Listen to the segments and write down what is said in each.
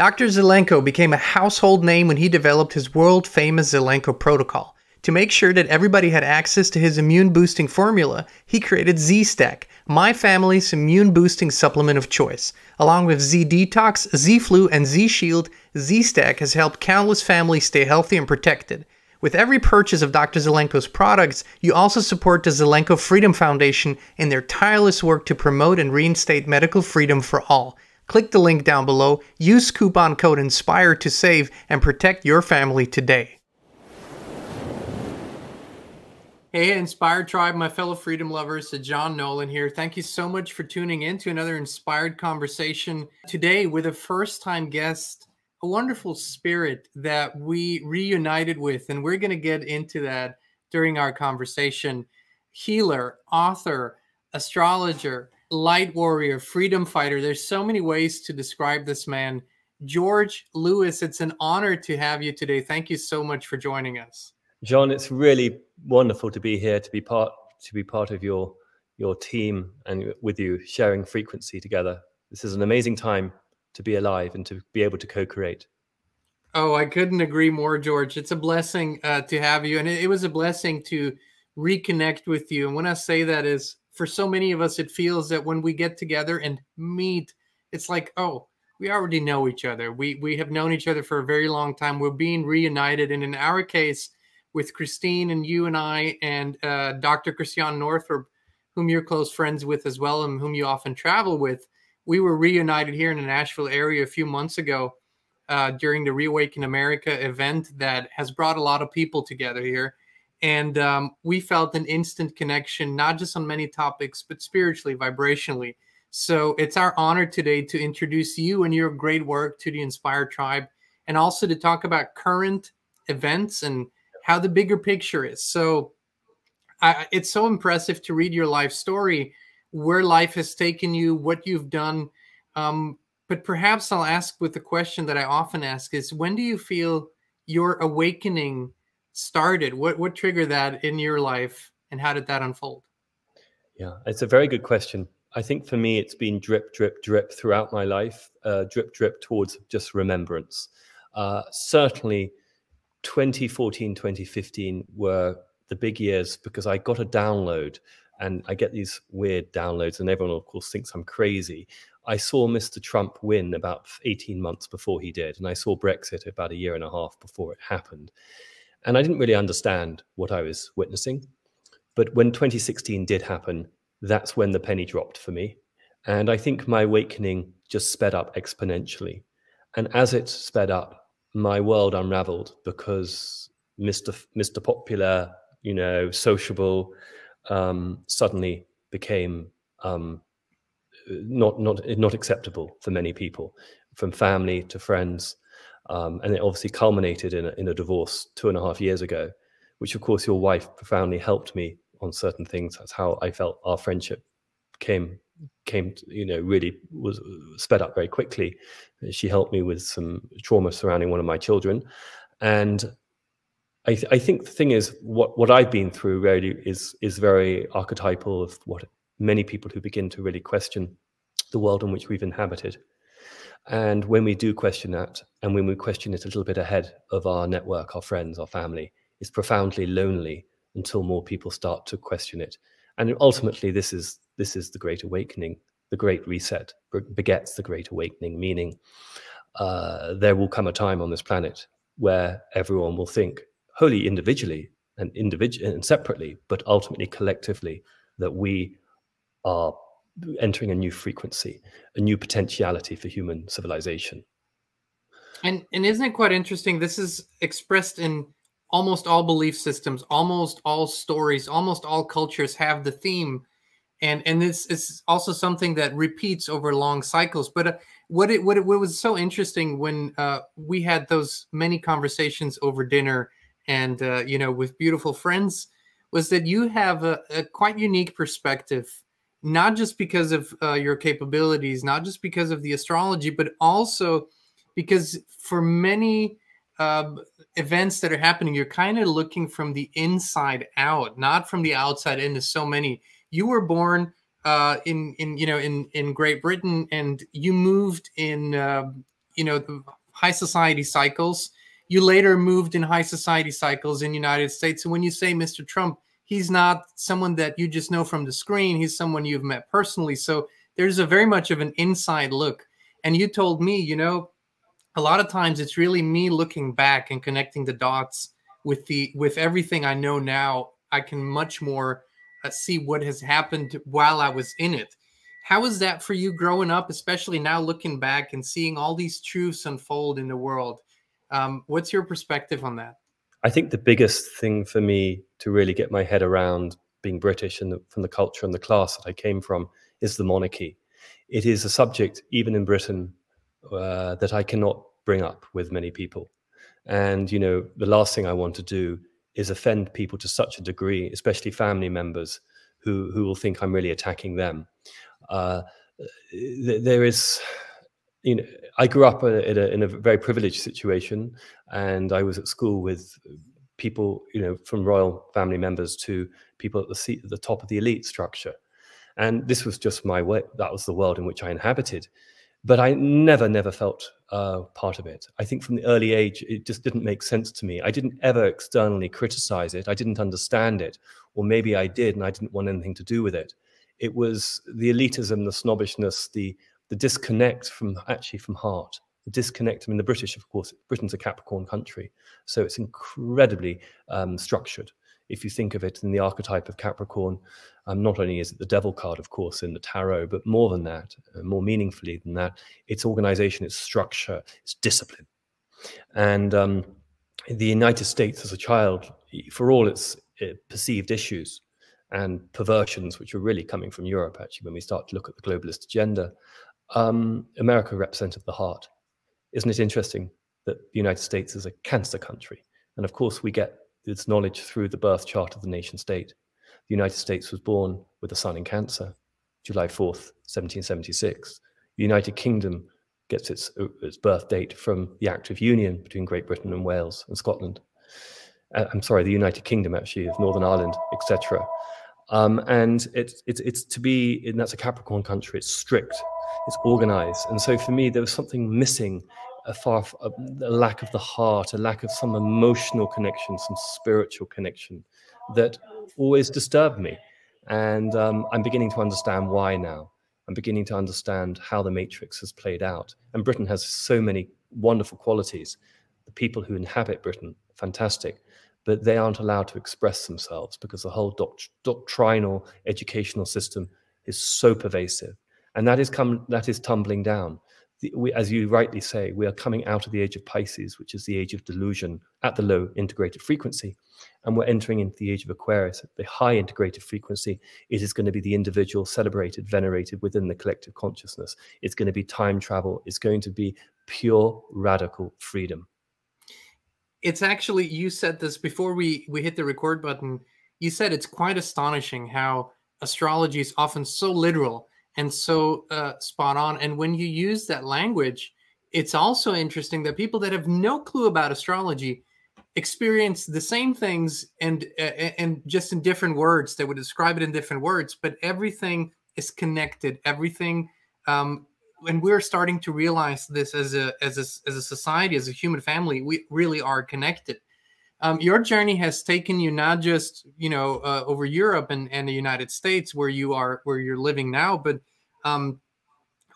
Dr. Zelenko became a household name when he developed his world-famous Zelenko Protocol. To make sure that everybody had access to his immune-boosting formula, he created Z-Stack, my family's immune-boosting supplement of choice. Along with Z-Detox, Z-Flu, and Z-Shield, Z-Stack has helped countless families stay healthy and protected. With every purchase of Dr. Zelenko's products, you also support the Zelenko Freedom Foundation in their tireless work to promote and reinstate medical freedom for all. Click the link down below, use coupon code INSPIRED to save and protect your family today. Hey Inspired Tribe, my fellow freedom lovers, Jean Nolan here. Thank you so much for tuning in to another Inspired Conversation. Today with a first-time guest, a wonderful spirit that we reunited with, and we're going to get into that during our conversation. Healer, author, astrologer, light warrior, freedom fighter. There's so many ways to describe this man. George Lewis, it's an honor to have you today. Thank you so much for joining us. John, it's really wonderful to be here, to be part of your team and with you, sharing frequency together. This is an amazing time to be alive and to be able to co-create. Oh, I couldn't agree more, George. It's a blessing to have you, and it was a blessing to reconnect with you. And when I say that is, for so many of us, it feels that when we get together and meet, it's like, oh, we already know each other. We have known each other for a very long time. We're being reunited, and in our case, with Christine and you and I and Dr. Christiane Northrup, whom you're close friends with as well and whom you often travel with, we were reunited here in the Nashville area a few months ago during the Reawaken America event that has brought a lot of people together here. And we felt an instant connection, not just on many topics, but spiritually, vibrationally. So it's our honor today to introduce you and your great work to the Inspired Tribe, and also to talk about current events and how the bigger picture is. So it's so impressive to read your life story, where life has taken you, what you've done. But perhaps I'll ask with the question that I often ask is, when do you feel your awakening started? What triggered that in your life, and how did that unfold? Yeah, it's a very good question. I think for me, it's been drip, drip, drip throughout my life, drip, drip towards just remembrance. Certainly 2014, 2015 were the big years because I got a download. And I get these weird downloads, and everyone, of course, thinks I'm crazy. I saw Mr. Trump win about 18 months before he did, and I saw Brexit about a year and a half before it happened. And I didn't really understand what I was witnessing. But when 2016 did happen, that's when the penny dropped for me. And I think my awakening just sped up exponentially. And as it sped up, my world unraveled because Mr. Popular, you know, sociable, suddenly became not acceptable for many people, from family to friends, and it obviously culminated in a divorce 2.5 years ago, which of course your wife profoundly helped me on certain things. That's how I felt our friendship came to, you know, really was sped up very quickly. She helped me with some trauma surrounding one of my children, and I think the thing is, what I've been through really is very archetypal of what many people who begin to really question the world in which we've inhabited. And when we do question that, and when we question it a little bit ahead of our network, our friends, our family, it's profoundly lonely until more people start to question it. And ultimately, this is the Great Awakening. The Great Reset begets the Great Awakening, meaning there will come a time on this planet where everyone will think, wholly individually and separately, but ultimately collectively, that we are entering a new frequency, a new potentiality for human civilization. And isn't it quite interesting? This is expressed in almost all belief systems, almost all stories, almost all cultures have the theme. And this is also something that repeats over long cycles. But what was so interesting when we had those many conversations over dinner and, you know, with beautiful friends, was that you have a quite unique perspective, not just because of your capabilities, not just because of the astrology, but also because for many events that are happening, you're kind of looking from the inside out, not from the outside into so many. You were born in Great Britain, and you moved you know, the high society cycles. You later moved in high society cycles in the United States. So when you say Mr. Trump, he's not someone that you just know from the screen. He's someone you've met personally. So there's a very much of an inside look. And you told me, you know, a lot of times it's really me looking back and connecting the dots with the everything I know now. I can much more see what has happened while I was in it. How is that for you growing up, especially now looking back and seeing all these truths unfold in the world? What's your perspective on that? I think the biggest thing for me to really get my head around being British and from the culture and the class that I came from is the monarchy. It is a subject, even in Britain, that I cannot bring up with many people. And, you know, the last thing I want to do is offend people to such a degree, especially family members who will think I'm really attacking them. There is, you know, I grew up in a very privileged situation, and I was at school with people, you know, from royal family members to people at the top of the elite structure. And this was just my way. That was the world in which I inhabited. But I never felt part of it. I think from the early age, it just didn't make sense to me. I didn't ever externally criticize it. I didn't understand it. Or maybe I did, and I didn't want anything to do with it. It was the elitism, the snobbishness, the disconnect from heart. The disconnect, I mean, the British, of course, Britain's a Capricorn country. So it's incredibly structured. If you think of it in the archetype of Capricorn, not only is it the devil card, of course, in the tarot, but more than that, more meaningfully than that, it's organization, it's structure, it's discipline. And the United States as a child, for all its perceived issues and perversions, which are really coming from Europe, actually, when we start to look at the globalist agenda, America represented the heart. Isn't it interesting that the United States is a cancer country? And of course, we get its knowledge through the birth chart of the nation state. The United States was born with the sun in Cancer, July 4th, 1776. The United Kingdom gets its birth date from the Act of Union between Great Britain and Wales and Scotland. I'm sorry, the United Kingdom, actually, of Northern Ireland, etc. And it's to be, and that's a Capricorn country, it's strict, it's organized. And so for me, there was something missing. A lack of the heart, a lack of some emotional connection, some spiritual connection that always disturbed me. And I'm beginning to understand why now. I'm beginning to understand how the matrix has played out. And Britain has so many wonderful qualities. The people who inhabit Britain, fantastic, but they aren't allowed to express themselves because the whole doctrinal educational system is so pervasive. And that is tumbling down. We, as you rightly say, we are coming out of the age of Pisces, which is the age of delusion at the low integrated frequency, and we're entering into the age of Aquarius at the high integrated frequency. It is going to be the individual celebrated, venerated within the collective consciousness. It's going to be time travel. It's going to be pure radical freedom. It's actually, you said this before we hit the record button, you said it's quite astonishing how astrology is often so literal and so spot on. And when you use that language, it's also interesting that people that have no clue about astrology experience the same things and just in different words. They would describe it in different words, but everything is connected, everything. And we're starting to realize this as a society, as a human family, we really are connected. Your journey has taken you not just, you know, over Europe and the United States where you're living now, but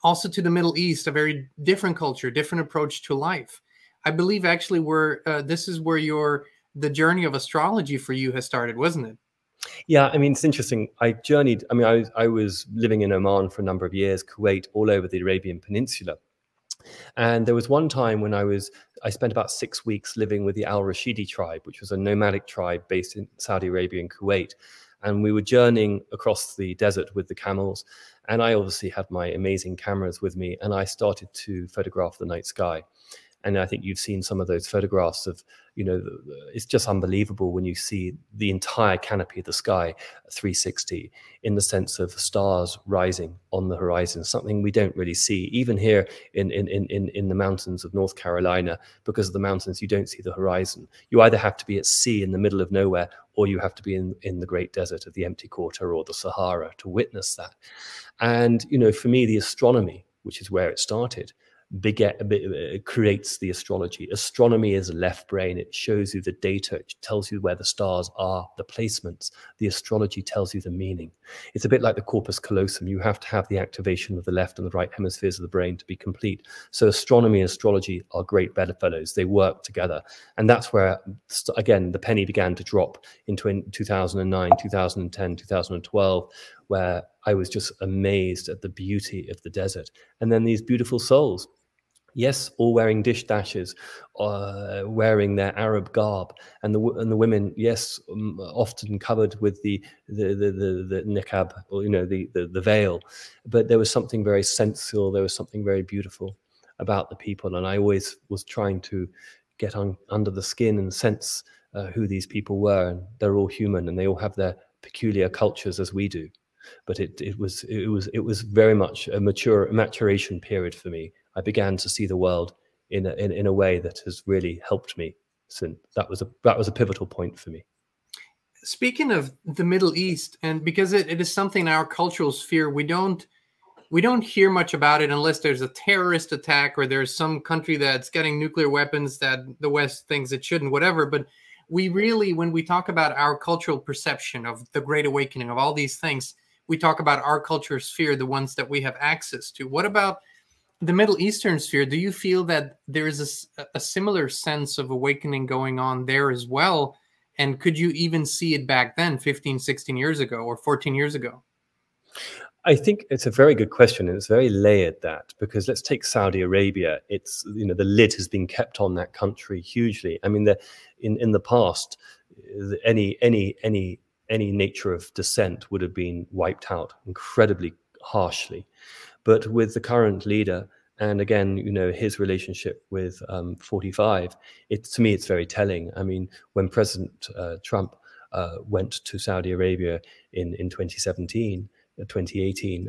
also to the Middle East, a very different culture, different approach to life. I believe actually where this is where the journey of astrology for you has started, wasn't it? Yeah, I mean, it's interesting. I journeyed. I mean, I was living in Oman for a number of years, Kuwait, all over the Arabian Peninsula. And there was one time when I spent about 6 weeks living with the Al Rashidi tribe, which was a nomadic tribe based in Saudi Arabia and Kuwait. And we were journeying across the desert with the camels. And I obviously had my amazing cameras with me, and I started to photograph the night sky. And I think you've seen some of those photographs of, you know, it's just unbelievable when you see the entire canopy of the sky, 360, in the sense of stars rising on the horizon, something we don't really see, even here in the mountains of North Carolina. Because of the mountains, you don't see the horizon. You either have to be at sea in the middle of nowhere, or you have to be in the great desert of the Empty Quarter or the Sahara to witness that. And, you know, for me, the astronomy, which is where it started, creates the astrology. Astronomy is left brain. It shows you the data. It tells you where the stars are, the placements. The astrology tells you the meaning. It's a bit like the corpus callosum. You have to have the activation of the left and the right hemispheres of the brain to be complete. So astronomy and astrology are great bedfellows. They work together. And that's where, again, the penny began to drop in 2009, 2010, 2012, where I was just amazed at the beauty of the desert. And then these beautiful souls, yes, all wearing dish dashes, wearing their Arab garb, and the women, yes, often covered with the niqab, or the veil. But there was something very sensual. There was something very beautiful about the people, and I always was trying to get under the skin and sense who these people were. And they're all human, and they all have their peculiar cultures as we do. But it was very much a maturation period for me. I began to see the world in a way that has really helped me. So that was a pivotal point for me. Speaking of the Middle East, and because it is something in our cultural sphere, we don't hear much about it unless there's a terrorist attack or there's some country that's getting nuclear weapons that the West thinks it shouldn't, whatever. But we really, when we talk about our cultural perception of the Great Awakening, of all these things, we talk about our culture sphere, the ones that we have access to. What about the Middle Eastern sphere? Do you feel that there is a similar sense of awakening going on there as well? And could you even see it back then, 15, 16 years ago, or 14 years ago? I think it's a very good question, and it's very layered, that, because let's take Saudi Arabia. It's, the lid has been kept on that country hugely. I mean, in the past, any nature of dissent would have been wiped out incredibly harshly. But with the current leader, and again, his relationship with 45, to me, it's very telling. I mean, when President Trump went to Saudi Arabia in 2018,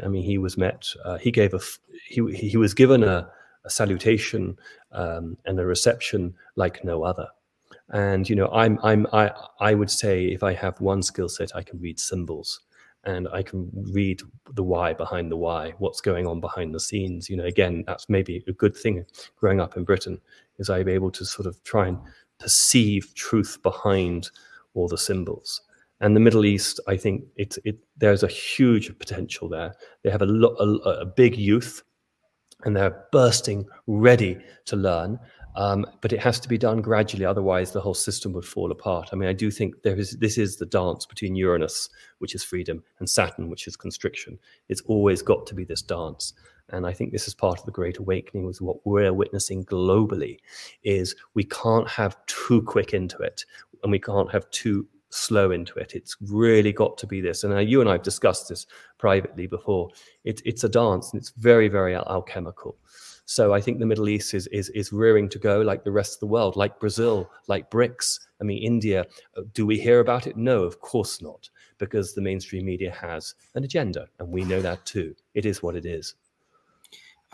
I mean, he was met, he was given a salutation and a reception like no other. And I would say, if I have one skill set, I can read symbols, and I can read the why behind the why, what's going on behind the scenes. Again, that's maybe a good thing growing up in Britain, is I'm able to sort of try and perceive truth behind all the symbols. And the Middle East, I think there's a huge potential there. They have a big youth, and they're bursting, ready to learn. But it has to be done gradually, otherwise the whole system would fall apart. I mean, I do think this is the dance between Uranus, which is freedom, and Saturn, which is constriction. It's always got to be this dance. And I think this is part of the Great Awakening, is what we're witnessing globally, is we can't have too quick into it, and we can't have too slow into it. It's really got to be this. And you and I have discussed this privately before. It's a dance, and it's very, very alchemical. So I think the Middle East is rearing to go, like the rest of the world, like Brazil, like BRICS. I mean, India, do we hear about it? No, of course not, because the mainstream media has an agenda, and we know that too. It is what it is.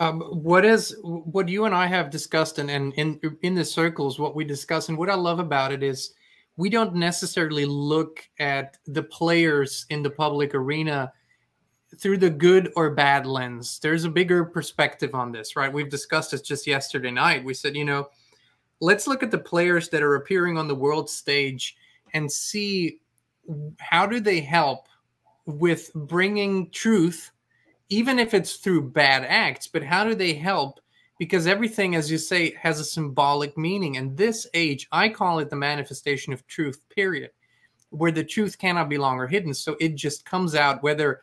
What you and I have discussed, and in the circles, what we discuss, and what I love about it is we don't necessarily look at the players in the public arena through the good or bad lens. There's a bigger perspective on this, right? We've discussed this just yesterday night. We said, let's look at the players that are appearing on the world stage and see how do they help with bringing truth, even if it's through bad acts, but how do they help? Because everything, as you say, has a symbolic meaning. And this age, I call it the manifestation of truth, period, where the truth cannot be longer hidden. So it just comes out, whether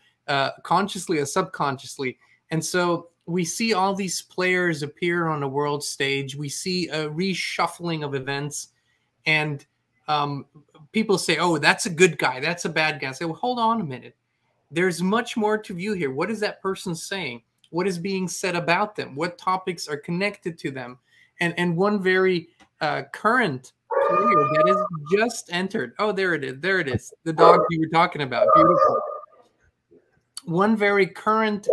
consciously or subconsciously. And so we see all these players appear on the world stage. We see a reshuffling of events, and people say, oh, that's a good guy, that's a bad guy. I say, well, hold on a minute. There's much more to view here. What is that person saying? What is being said about them? What topics are connected to them? And one very current player that has just entered. Oh, there it is. There it is. The dog you were talking about. Beautiful. One very current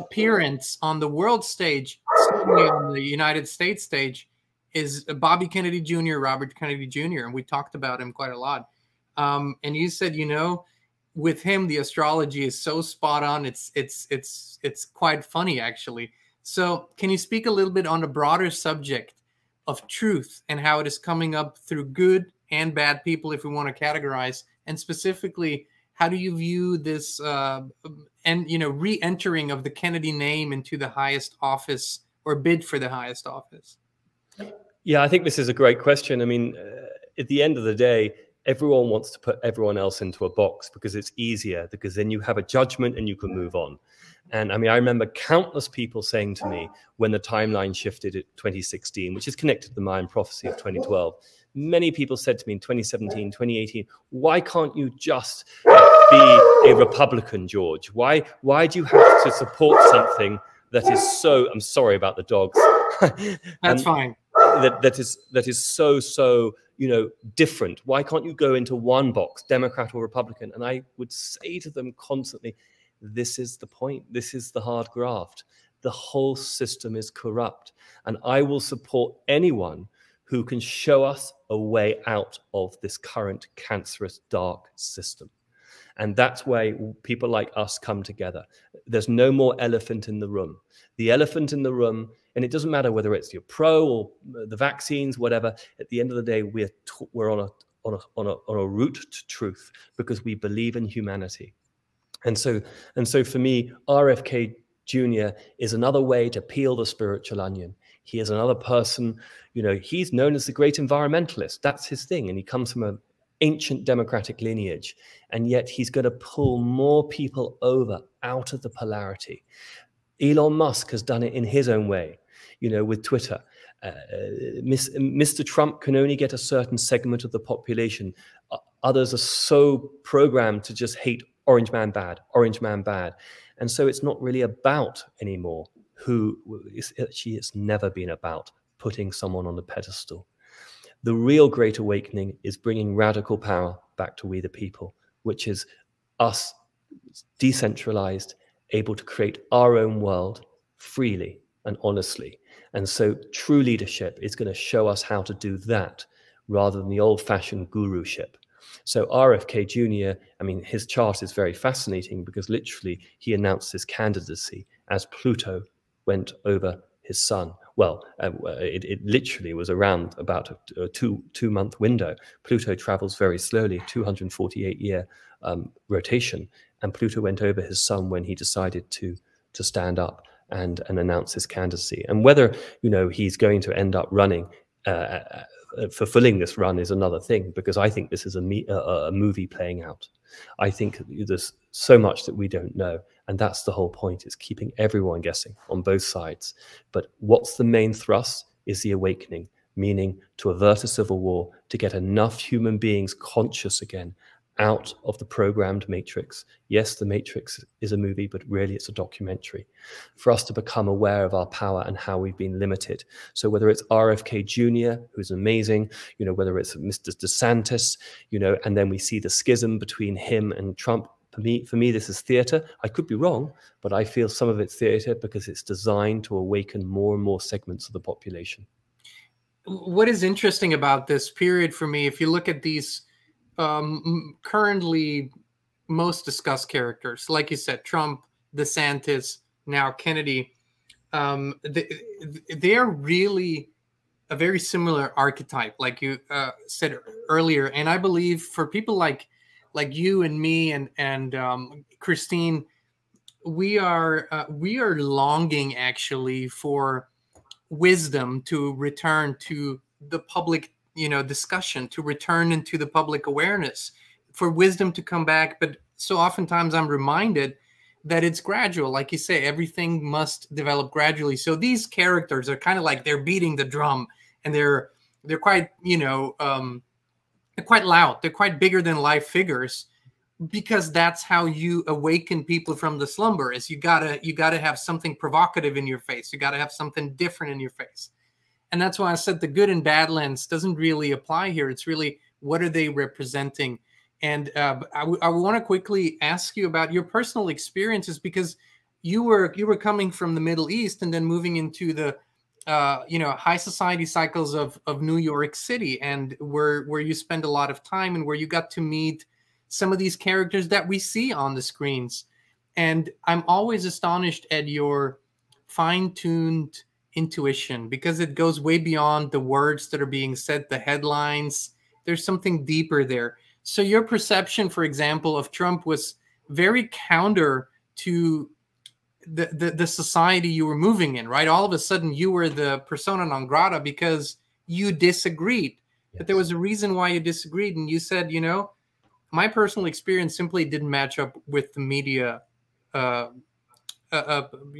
appearance on the world stage, certainly on the United States stage, is Bobby Kennedy Jr., Robert Kennedy Jr., and we talked about him quite a lot. And you said, with him, the astrology is so spot on. It's quite funny, actually. So can you speak a little bit on the broader subject of truth and how it is coming up through good and bad people, if we want to categorize? And specifically, how do you view this re-entering of the Kennedy name into the highest office or bid for the highest office? Yeah, I think this is a great question. I mean, at the end of the day, everyone wants to put everyone else into a box because it's easier, because then you have a judgment and you can move on. And I mean, I remember countless people saying to me when the timeline shifted at 2016, which is connected to the Mayan prophecy of 2012, many people said to me in 2017, 2018, why can't you just be a Republican, George? Why do you have to support something that is so, I'm sorry about the dogs. That's fine. That is so, you know, different. Why can't you go into one box, Democrat or Republican? And I would say to them constantly, this is the point. This is the hard graft. The whole system is corrupt. And I will support anyone who can show us a way out of this current cancerous, dark system. And that's where people like us come together. There's no more elephant in the room. The elephant in the room, and it doesn't matter whether it's your pro or the vaccines, whatever, at the end of the day, we're on a route to truth because we believe in humanity. And so for me, RFK Jr. is another way to peel the spiritual onion. He is another person, you know, he's known as the great environmentalist. That's his thing. And he comes from an ancient democratic lineage. And yet he's going to pull more people over out of the polarity. Elon Musk has done it in his own way, you know, with Twitter. Mr. Trump can only get a certain segment of the population. Others are so programmed to just hate orange man bad, orange man bad. And so it's not really about anymore who, it's never been about putting someone on the pedestal. The real great awakening is bringing radical power back to we the people, which is us decentralized, able to create our own world freely and honestly. And so true leadership is going to show us how to do that rather than the old-fashioned guruship. So RFK Jr., I mean, his chart is very fascinating because literally he announced his candidacy as Pluto went over his sun. Well, it literally was around about a two-month window. Pluto travels very slowly, 248-year rotation, and Pluto went over his sun when he decided to stand up and announce his candidacy. And whether, you know, he's going to end up running, fulfilling this run is another thing, because I think this is a movie playing out. I think there's so much that we don't know, and that's the whole point, is keeping everyone guessing on both sides. But what's the main thrust is the awakening, meaning to avert a civil war, to get enough human beings conscious again out of the programmed matrix. Yes, the matrix is a movie, but really it's a documentary for us to become aware of our power and how we've been limited. So whether it's RFK Jr., who's amazing, you know, whether it's Mr. DeSantis, you know, and then we see the schism between him and Trump. For me, this is theater. I could be wrong, but I feel some of it's theater because it's designed to awaken more and more segments of the population. What is interesting about this period for me, if you look at these currently most discussed characters, like you said, Trump, DeSantis, now Kennedy, they are really a very similar archetype, like you said earlier. And I believe for people like you and me and Christine, we are longing actually for wisdom to return to the public, you know, discussion, to return into the public awareness, for wisdom to come back. But so oftentimes I'm reminded that it's gradual. Like you say, everything must develop gradually. So these characters are kind of like they're beating the drum, and they're quite, you know, they're quite loud. They're quite bigger than life figures, because that's how you awaken people from the slumber. Is you gotta have something provocative in your face. You gotta have something different in your face. And that's why I said the good and bad lens doesn't really apply here. It's really, what are they representing? And I want to quickly ask you about your personal experiences, because you were coming from the Middle East and then moving into the high society cycles of New York City, and where you spend a lot of time, and where you got to meet some of these characters that we see on the screens. And I'm always astonished at your fine-tuned intuition, because it goes way beyond the words that are being said, the headlines. There's something deeper there. So your perception, for example, of Trump was very counter to the society you were moving in, right? All of a sudden you were the persona non grata because you disagreed. Yes. But there was a reason why you disagreed. And you said, you know, my personal experience simply didn't match up with the media, you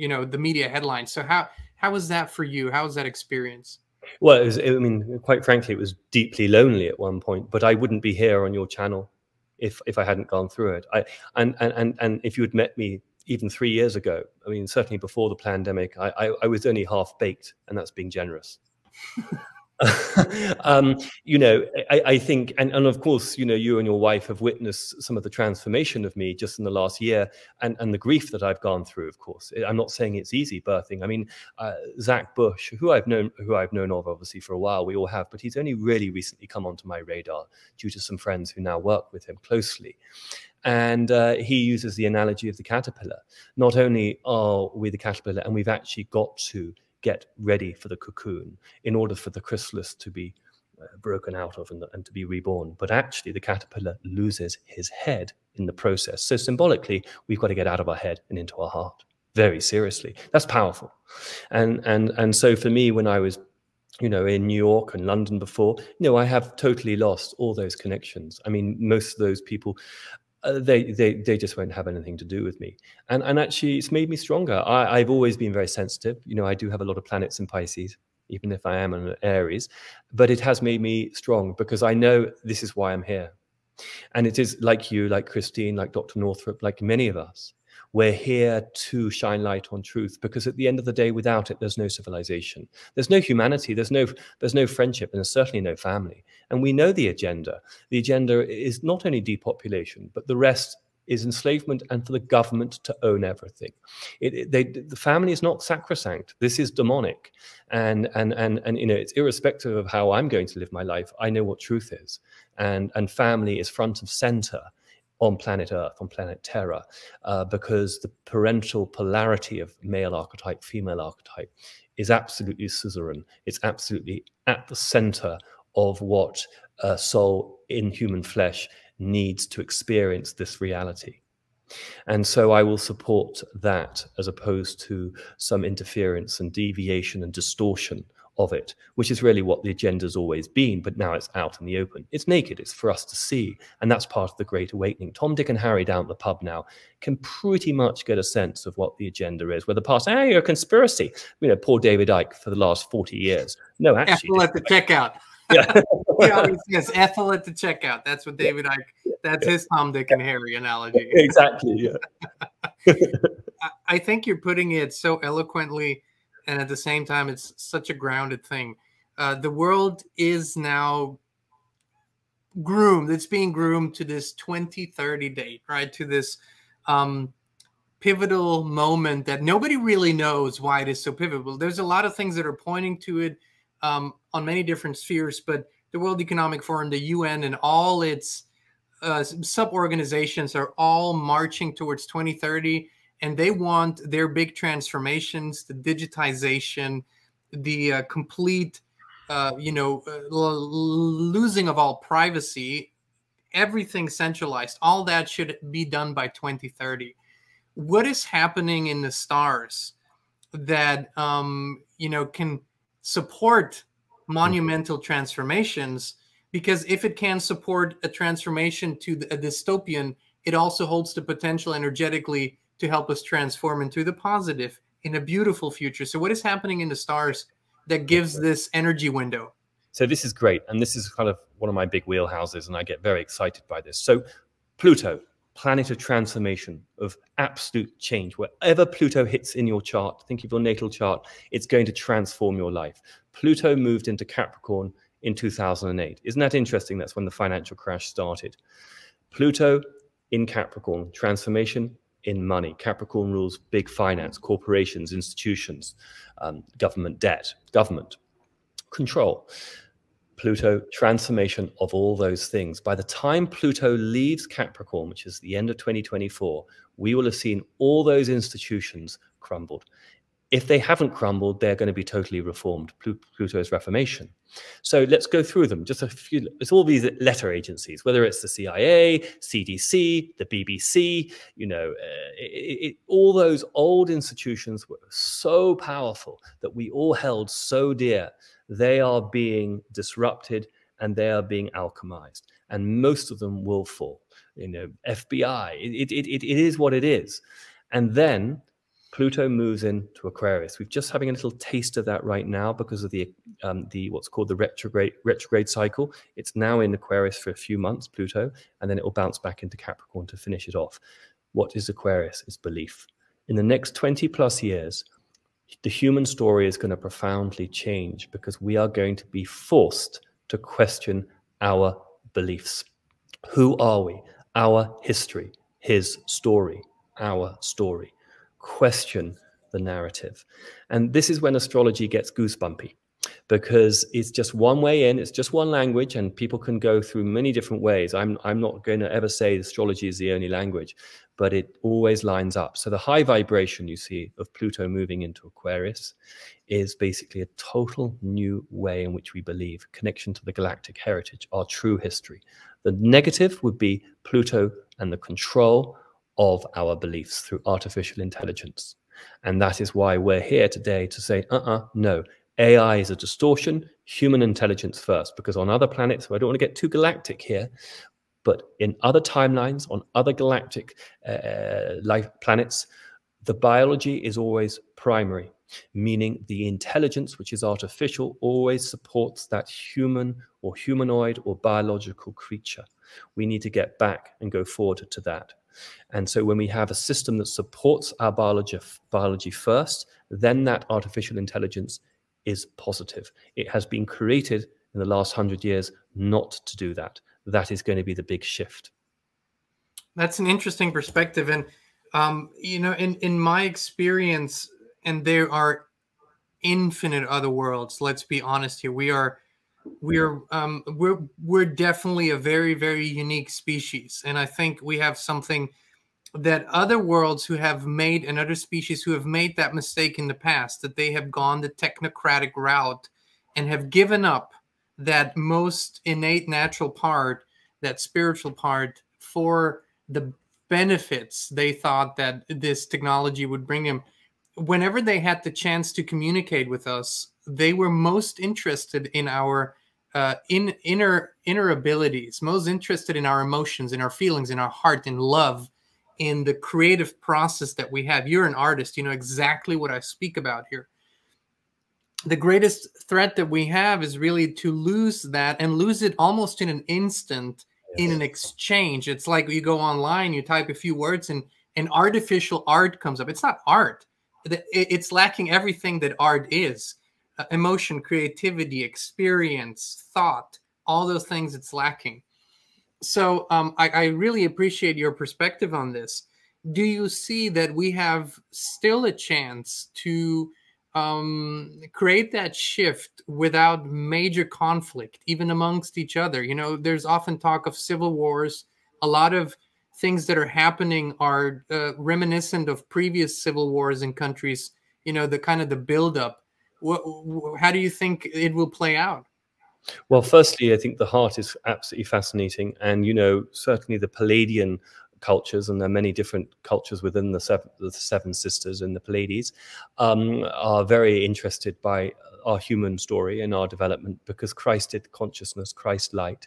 know, the media headlines. So how was that for you? How was that experience? Well, I mean, quite frankly, it was deeply lonely at one point, but I wouldn't be here on your channel if I hadn't gone through it. And if you had met me even 3 years ago, I mean, certainly before the pandemic, I was only half baked, and that's being generous. You know, I think, and of course, you know, you and your wife have witnessed some of the transformation of me just in the last year, and the grief that I've gone through. Of course, I'm not saying it's easy birthing. I mean, Zach Bush, who I've known of obviously for a while, we all have, but he's only really recently come onto my radar due to some friends who now work with him closely. And he uses the analogy of the caterpillar. Not only are we the caterpillar, and we've actually got to get ready for the cocoon in order for the chrysalis to be broken out of and to be reborn. But actually, the caterpillar loses his head in the process. So symbolically, we've got to get out of our head and into our heart very seriously. That's powerful. And so for me, when I was, you know, in New York and London before, you know, I have totally lost all those connections. I mean, most of those people, they just won't have anything to do with me. And actually, it's made me stronger. I've always been very sensitive. You know, I do have a lot of planets in Pisces, even if I am an Aries. But it has made me strong because I know this is why I'm here. And it is like you, like Christine, like Dr. Northrup, like many of us. We're here to shine light on truth, because at the end of the day, without it, there's no civilization. There's no humanity. There's no friendship, and there's certainly no family. And we know the agenda. The agenda is not only depopulation, but the rest is enslavement and for the government to own everything. The family is not sacrosanct. This is demonic. And you know, it's irrespective of how I'm going to live my life. I know what truth is. And family is front and center on planet Earth, on planet Terra, because the parental polarity of male archetype, female archetype is absolutely suzerain. It's absolutely at the center of what a soul in human flesh needs to experience this reality. And so I will support that as opposed to some interference and deviation and distortion of it, which is really what the agenda's always been, but now it's out in the open. It's naked, it's for us to see, and that's part of the Great Awakening. Tom, Dick, and Harry down at the pub now can pretty much get a sense of what the agenda is, where the past, hey, you're a conspiracy. You know, poor David Icke for the last 40 years. No, actually. Ethel at the checkout. Yeah. Yes, Ethel at the checkout. That's what David Icke, that's his Tom, Dick, and Harry analogy. Exactly, yeah. I think you're putting it so eloquently, and at the same time, it's such a grounded thing. The world is now groomed. It's being groomed to this 2030 date, right? To this pivotal moment that nobody really knows why it is so pivotal. There's a lot of things that are pointing to it on many different spheres, but the World Economic Forum, the UN, and all its sub-organizations are all marching towards 2030. And they want their big transformations, the digitization, the complete, you know, losing of all privacy, everything centralized. All that should be done by 2030. What is happening in the stars that, you know, can support monumental transformations? Because if it can support a transformation to a dystopian, it also holds the potential energetically to help us transform into the positive in a beautiful future. So what is happening in the stars that gives this energy window? So this is great. And this is kind of one of my big wheelhouses, and I get very excited by this. So Pluto, planet of transformation, of absolute change. Wherever Pluto hits in your chart, think of your natal chart, it's going to transform your life. Pluto moved into Capricorn in 2008. Isn't that interesting? That's when the financial crash started. Pluto in Capricorn, transformation in money. Capricorn rules big finance, corporations, institutions, government debt, government control. Pluto, transformation of all those things. By the time Pluto leaves Capricorn, which is the end of 2024, we will have seen all those institutions crumbled. If they haven't crumbled, they're going to be totally reformed. Pluto's reformation. So let's go through them. Just a few. It's all these letter agencies, whether it's the CIA, CDC, the BBC, you know, all those old institutions were so powerful that we all held so dear. They are being disrupted and they are being alchemized, and most of them will fall. You know, FBI, it is what it is. And then Pluto moves into Aquarius. We're just having a little taste of that right now because of the what's called the retrograde cycle. It's now in Aquarius for a few months, Pluto, and then it will bounce back into Capricorn to finish it off. What is Aquarius? It's belief. In the next 20 plus years, the human story is going to profoundly change because we are going to be forced to question our beliefs. Who are we? Our history, his story, our story. Question the narrative. And this is when astrology gets goosebumpy, because it's just one way in, it's just one language, and people can go through many different ways. I'm not going to ever say astrology is the only language, but it always lines up. So the high vibration you see of Pluto moving into Aquarius is basically a total new way in which we believe, connection to the galactic heritage, our true history. The negative would be Pluto and the control of our beliefs through artificial intelligence. And that is why we're here today to say, no, AI is a distortion, human intelligence first, because on other planets, so I don't want to get too galactic here, but in other timelines, on other galactic life planets, the biology is always primary, meaning the intelligence, which is artificial, always supports that human or humanoid or biological creature. We need to get back and go forward to that. And so when we have a system that supports our biology first, then that artificial intelligence is positive. It has been created in the last 100 years not to do that. That is going to be the big shift. That's an interesting perspective. And, you know, in my experience, and there are infinite other worlds, let's be honest here. We're definitely a very, very unique species. And I think we have something that other worlds who have made, and other species who have made that mistake in the past, that they have gone the technocratic route and have given up that most innate natural part, that spiritual part, for the benefits they thought that this technology would bring them. Whenever they had the chance to communicate with us, they were most interested in our inner abilities, most interested in our emotions, in our feelings, in our heart, in love, in the creative process that we have. You're an artist. You know exactly what I speak about here. The greatest threat that we have is really to lose that, and lose it almost in an instant, in an exchange. It's like you go online, you type a few words, and an artificial art comes up. It's not art. It's lacking everything that art is. Emotion, creativity, experience, thought, all those things it's lacking. So I really appreciate your perspective on this. Do you see that we have still a chance to create that shift without major conflict, even amongst each other? You know, there's often talk of civil wars. A lot of things that are happening are reminiscent of previous civil wars in countries, you know, the kind of the buildup. How do you think it will play out? Well, firstly, I think the heart is absolutely fascinating. And, you know, certainly the Palladian cultures, and there are many different cultures within the seven sisters and the Pleiades, are very interested by our human story and our development, because Christed consciousness, Christ light,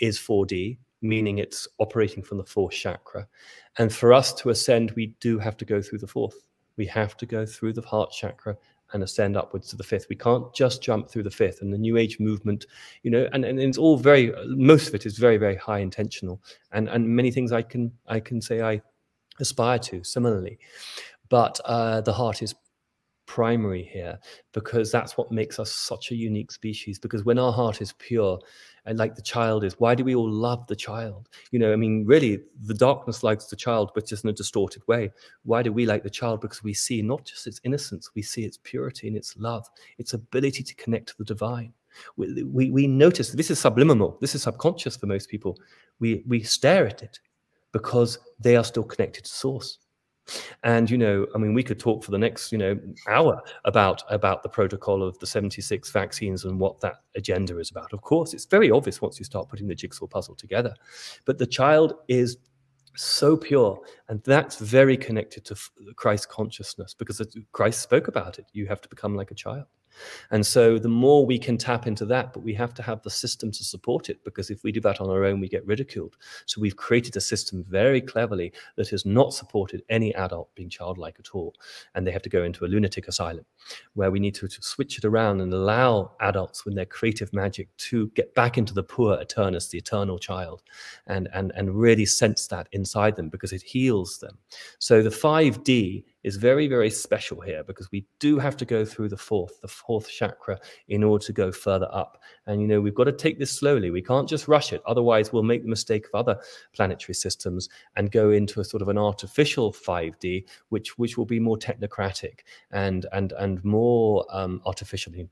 is 4D. Meaning it's operating from the fourth chakra. And for us to ascend, we do have to go through the fourth. We have to go through the heart chakra and ascend upwards to the fifth. We can't just jump through the fifth. And the New Age movement, you know, and it's all very, most of it is very, very high intentional. And many things I can say I aspire to similarly. But the heart is primary here, because that's what makes us such a unique species. Because when our heart is pure, and like the child is, why do we all love the child? You know, I mean, really, the darkness likes the child, but just in a distorted way. Why do we like the child? Because we see not just its innocence, we see its purity and its love, its ability to connect to the divine. We notice, this is subliminal, this is subconscious for most people. We stare at it because they are still connected to source. And, you know, I mean, we could talk for the next, you know, hour about the protocol of the 76 vaccines and what that agenda is about. Of course, it's very obvious once you start putting the jigsaw puzzle together. But the child is so pure, and that's very connected to Christ consciousness, because Christ spoke about it. You have to become like a child. And so the more we can tap into that, but we have to have the system to support it, because if we do that on our own, we get ridiculed. So we've created a system very cleverly that has not supported any adult being childlike at all. And they have to go into a lunatic asylum, where we need to switch it around and allow adults with their creative magic to get back into the pure eternus, the eternal child, and really sense that inside them, because it heals them. So the 5D is very, very special here, because we do have to go through the fourth chakra in order to go further up. And, you know, we've got to take this slowly. We can't just rush it. Otherwise, we'll make the mistake of other planetary systems and go into a sort of an artificial 5D, which will be more technocratic and more artificially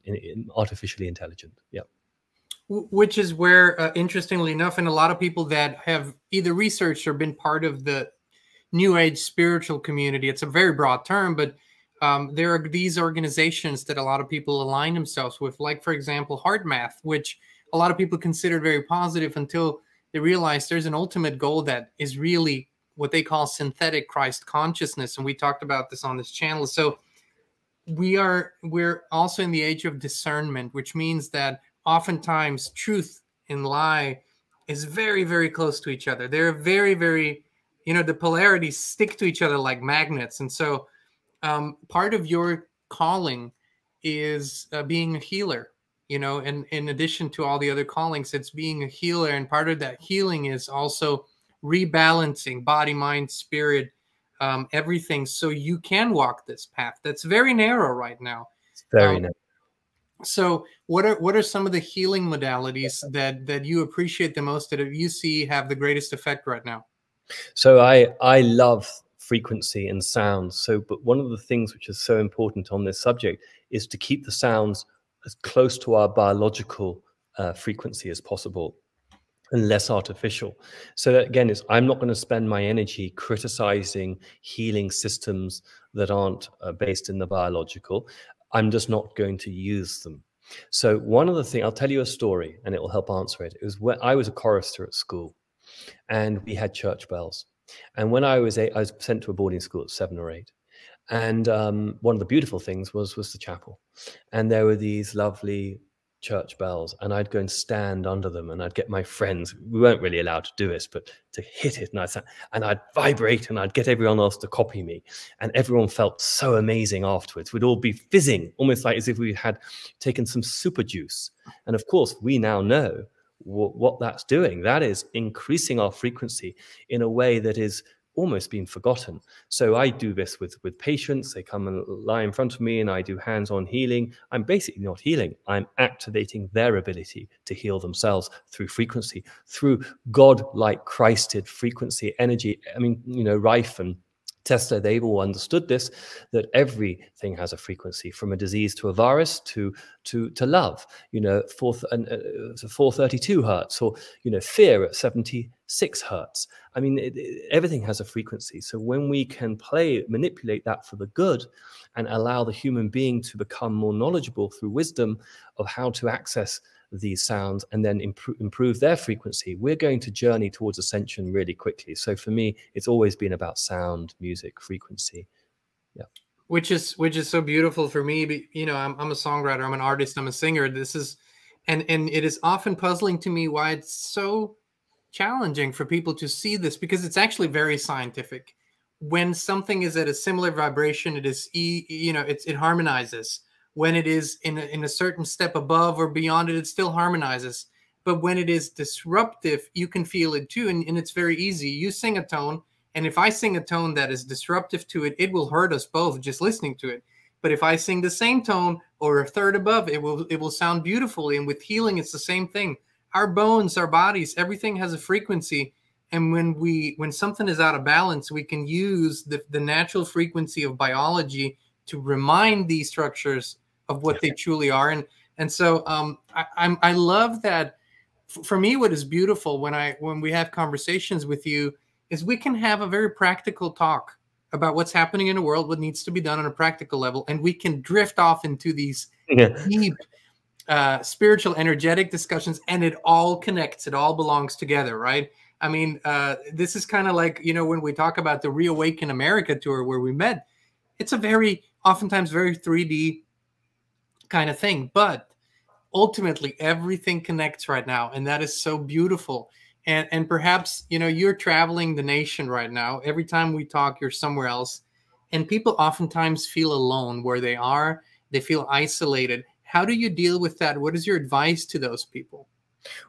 intelligent. Yeah. Which is where, interestingly enough, and a lot of people that have either researched or been part of the New Age spiritual community, it's a very broad term, but there are these organizations that a lot of people align themselves with, like, for example, HeartMath, which a lot of people consider very positive until they realize there's an ultimate goal that is really what they call synthetic Christ consciousness. And we talked about this on this channel. So we're also in the age of discernment, which means that oftentimes truth and lie is very, very close to each other. They're very, very, you know, the polarities stick to each other like magnets. And so part of your calling is being a healer, you know, and in addition to all the other callings, it's being a healer. And part of that healing is also rebalancing body, mind, spirit, everything. So you can walk this path that's very narrow right now. It's very narrow. So what are some of the healing modalities that you appreciate the most, that you see have the greatest effect right now? So I love frequency and sound. So, but one of the things which is so important on this subject is to keep the sounds as close to our biological frequency as possible, and less artificial. So that, again, is I'm not going to spend my energy criticizing healing systems that aren't based in the biological. I'm just not going to use them. So one other thing, I'll tell you a story, and it will help answer it. It was when I was a chorister at school. And we had church bells. And when I was 8, I was sent to a boarding school at 7 or 8. And one of the beautiful things was the chapel. And there were these lovely church bells, and I'd go and stand under them, and I'd get my friends, we weren't really allowed to do this, but to hit it, and I'd vibrate, and I'd get everyone else to copy me, and everyone felt so amazing afterwards. We'd all be fizzing, almost like as if we had taken some super juice. And of course, we now know what that's doing. That is increasing our frequency in a way that is almost being forgotten. So I do this with patients. They come and lie in front of me, and I do hands-on healing. I'm basically not healing. I'm activating their ability to heal themselves through frequency, through God-like Christed frequency, energy. I mean, you know, Rife and Tesla, they've all understood this, that everything has a frequency, from a disease to a virus to love, you know, 432 hertz, or, you know, fear at 76 hertz. I mean, everything has a frequency. So when we can manipulate that for the good, and allow the human being to become more knowledgeable through wisdom of how to access these sounds, and then improve their frequency, we're going to journey towards ascension really quickly. So for me, it's always been about sound, music, frequency. Yeah, which is so beautiful for me. But, you know, I'm a songwriter, I'm an artist, I'm a singer. This is, and it is often puzzling to me why it's so challenging for people to see this, because it's actually very scientific. When something is at a similar vibration, it is, you know, it harmonizes. When it is in a certain step above or beyond it, it still harmonizes. But when it is disruptive, you can feel it too, and it's very easy. You sing a tone, and if I sing a tone that is disruptive to it, it will hurt us both just listening to it. But if I sing the same tone or a third above, it will sound beautifully. And with healing, it's the same thing. Our bones, our bodies, everything has a frequency. And when something is out of balance, we can use the natural frequency of biology to remind these structures of what they truly are. And so I love that. For me, what is beautiful when we have conversations with you is we can have a very practical talk about what's happening in the world, what needs to be done on a practical level, and we can drift off into these deep spiritual, energetic discussions, and it all connects. It all belongs together, right? I mean, this is kind of like, you know, when we talk about the Reawaken America tour where we met, it's a very, oftentimes very 3D kind of thing, but ultimately everything connects right now. And that is so beautiful. And perhaps, you know, you're traveling the nation right now. Every time we talk, you're somewhere else. And people oftentimes feel alone where they are. They feel isolated. How do you deal with that? What is your advice to those people?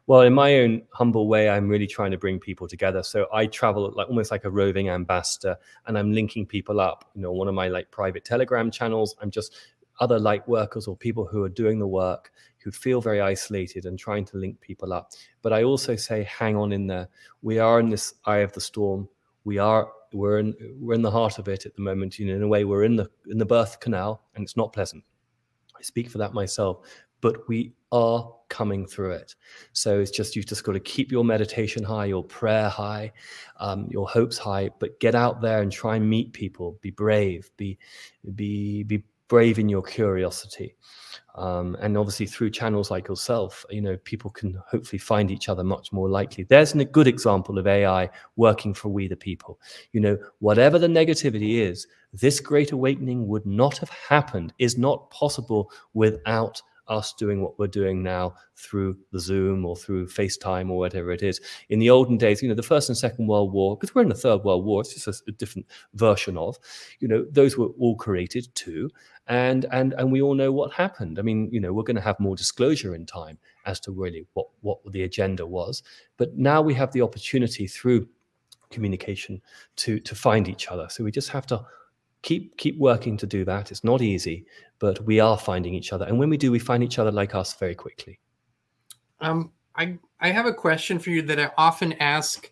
Well, in my own humble way, I'm really trying to bring people together. So I travel like almost like a roving ambassador, and I'm linking people up. You know, one of my like private Telegram channels, I'm just other light workers or people who are doing the work, who feel very isolated, and trying to link people up. But I also say, hang on in there. We are in this eye of the storm. We're in the heart of it at the moment. You know, in a way, we're in the birth canal, and it's not pleasant. I speak for that myself. But we are coming through it. So it's just, you've just got to keep your meditation high, your prayer high, your hopes high, but get out there and try and meet people. Be brave, be brave in your curiosity. And obviously through channels like yourself, you know, people can hopefully find each other much more likely. There's a good example of AI working for we the people. You know, whatever the negativity is, this great awakening would not have happened, is not possible without us doing what we're doing now through the Zoom or through FaceTime or whatever it is. In the olden days, you know, the First and Second World War, because we're in the Third World War, it's just a different version of, you know, those were all created too. And we all know what happened. I mean, you know, we're going to have more disclosure in time as to really what the agenda was. But now we have the opportunity through communication to find each other. So we just have to keep working to do that. It's not easy, but we are finding each other. And when we do, we find each other like us very quickly. I have a question for you that I often ask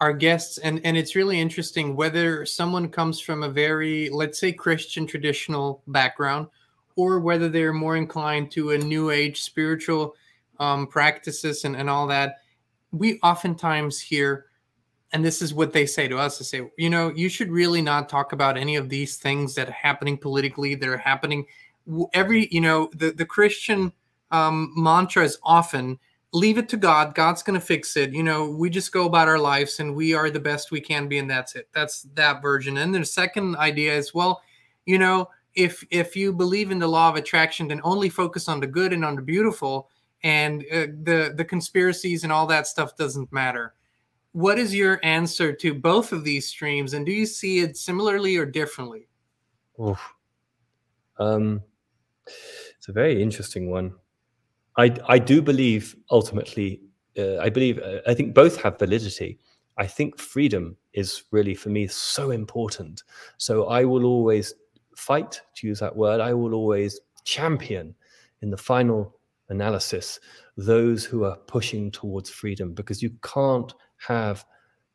our guests, and it's really interesting whether someone comes from a very, let's say, Christian traditional background, or whether they're more inclined to a new age spiritual practices and all that. We oftentimes hear, and this is what they say to us, they say, you know, you should really not talk about any of these things that are happening politically, that are happening. Every, you know, the Christian mantra is often, leave it to God. God's going to fix it. You know, we just go about our lives and we are the best we can be. And that's it. That's that version. And the second idea is, well, you know, if you believe in the law of attraction, then only focus on the good and on the beautiful, and the conspiracies and all that stuff doesn't matter. What is your answer to both of these streams, and do you see it similarly or differently? It's a very interesting one. I do believe ultimately, I think both have validity. I think freedom is really, for me, so important. So I will always fight, to use that word, I will always champion in the final analysis those who are pushing towards freedom, because you can't have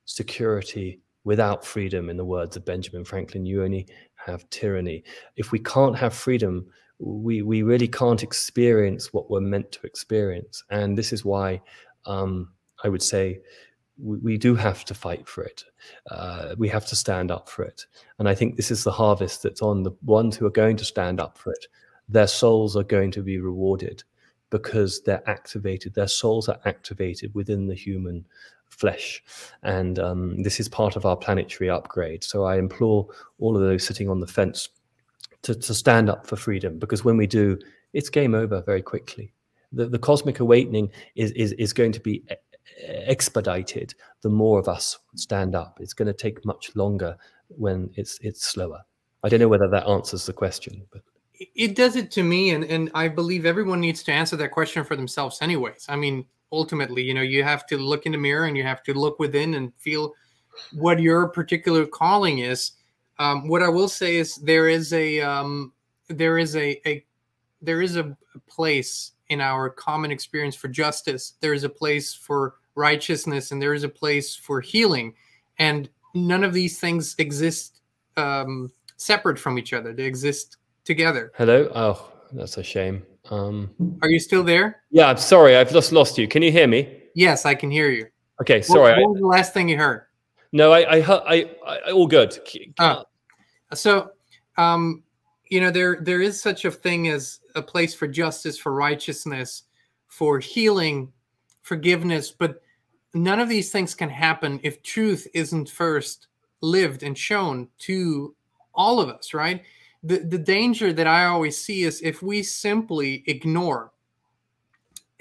security without freedom. In the words of Benjamin Franklin, you only have tyranny. If we can't have freedom, we really can't experience what we're meant to experience. And this is why I would say we do have to fight for it. We have to stand up for it. And I think this is the harvest that's on the ones who are going to stand up for it. Their souls are going to be rewarded, because they're activated, their souls are activated within the human flesh. And this is part of our planetary upgrade. So I implore all of those sitting on the fence to stand up for freedom, because when we do, it's game over very quickly. The cosmic awakening is going to be expedited the more of us stand up. It's going to take much longer when it's slower. I don't know whether that answers the question, but it does it to me, and I believe everyone needs to answer that question for themselves anyways. I mean, ultimately, you know, you have to look in the mirror and you have to look within and feel what your particular calling is. What I will say is there is a place in our common experience for justice. There is a place for righteousness, and there is a place for healing. And none of these things exist separate from each other. They exist together. Hello. Oh, that's a shame. Are you still there? Yeah, I'm sorry. I've just lost you. Can you hear me? Yes, I can hear you. Okay, sorry. What was the last thing you heard? No, I heard. All good. So, you know, there is such a thing as a place for justice, for righteousness, for healing, forgiveness, but none of these things can happen if truth isn't first lived and shown to all of us, right? The danger that I always see is if we simply ignore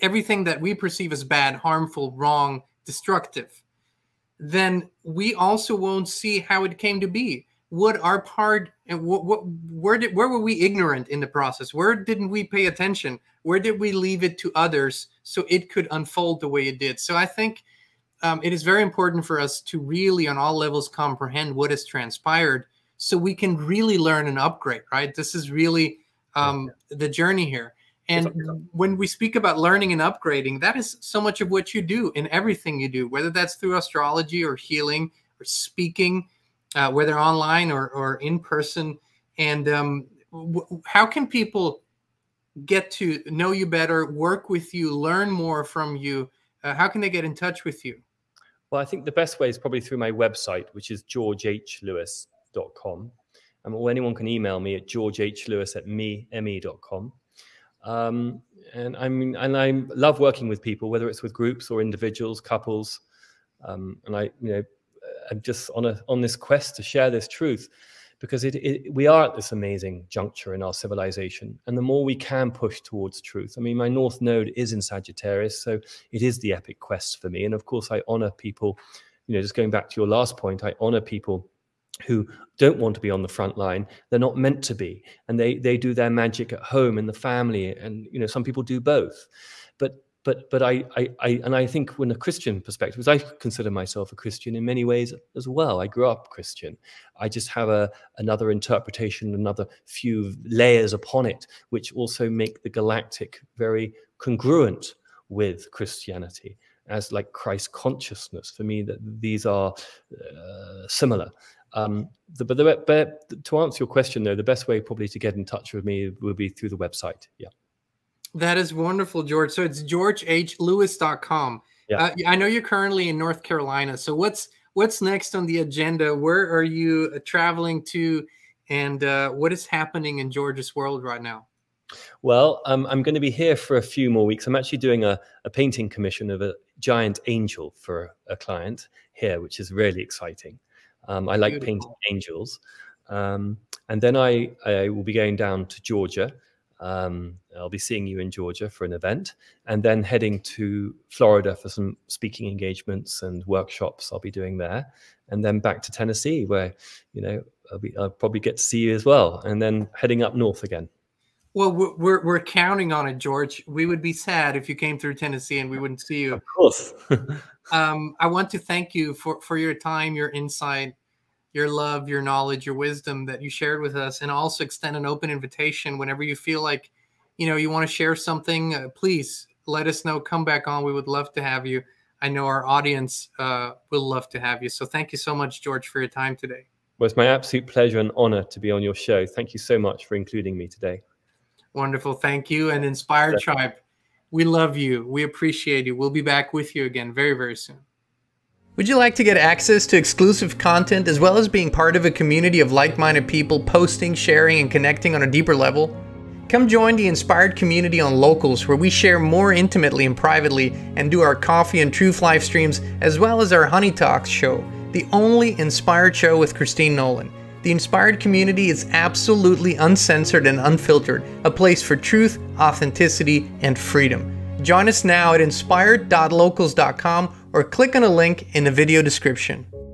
everything that we perceive as bad, harmful, wrong, destructive, then we also won't see how it came to be. What our part, and where were we ignorant in the process? Where didn't we pay attention? Where did we leave it to others so it could unfold the way it did? So I think it is very important for us to really, on all levels, comprehend what has transpired so we can really learn and upgrade, right? This is really the journey here. And when we speak about learning and upgrading, that is so much of what you do in everything you do, whether that's through astrology or healing or speaking, whether online or in person. And how can people get to know you better, work with you, learn more from you? How can they get in touch with you? Well, I think the best way is probably through my website, which is georgehlewis.com. Or anyone can email me at georgehlewis@me.com. And I love working with people, whether it's with groups or individuals, couples. And I'm just on this quest to share this truth, because we are at this amazing juncture in our civilization. And the more we can push towards truth, I mean, my North Node is in Sagittarius, so it is the epic quest for me. And of course, I honor people, just going back to your last point, I honor people who don't want to be on the front line. They're not meant to be, and they do their magic at home in the family, and some people do both, but I think when a Christian perspective, because I consider myself a Christian in many ways as well, I grew up Christian, I just have another interpretation, another few layers upon it, which also make the galactic very congruent with Christianity, as like Christ consciousness. For me, that these are similar. But to answer your question, though, the best way probably to get in touch with me would be through the website. Yeah, that is wonderful, George. So it's georgehlewis.com. Yeah. I know you're currently in North Carolina. So what's next on the agenda? Where are you traveling to, and what is happening in George's world right now? Well, I'm going to be here for a few more weeks. I'm actually doing a painting commission of a giant angel for a client here, which is really exciting. I like painting angels. And then I will be going down to Georgia. I'll be seeing you in Georgia for an event, and then heading to Florida for some speaking engagements and workshops I'll be doing there. And then back to Tennessee, where, I'll probably get to see you as well. And then heading up north again. Well, we're counting on it, George. We would be sad if you came through Tennessee and we wouldn't see you. Of course. I want to thank you for your time, your insight, your love, your knowledge, your wisdom that you shared with us, and also extend an open invitation whenever you feel like, you want to share something, please let us know. Come back on. We would love to have you. I know our audience will love to have you. So thank you so much, George, for your time today. Well, it's my absolute pleasure and honor to be on your show. Thank you so much for including me today. Wonderful. Thank you. And Inspired Tribe, we love you. We appreciate you. We'll be back with you again very, very soon. Would you like to get access to exclusive content as well as being part of a community of like-minded people posting, sharing, and connecting on a deeper level? Come join the Inspired community on Locals, where we share more intimately and privately and do our coffee and truth live streams, as well as our Honey Talks show, the only Inspired show with Christine Nolan. The Inspired community is absolutely uncensored and unfiltered, a place for truth, authenticity, and freedom. Join us now at inspired.locals.com or click on a link in the video description.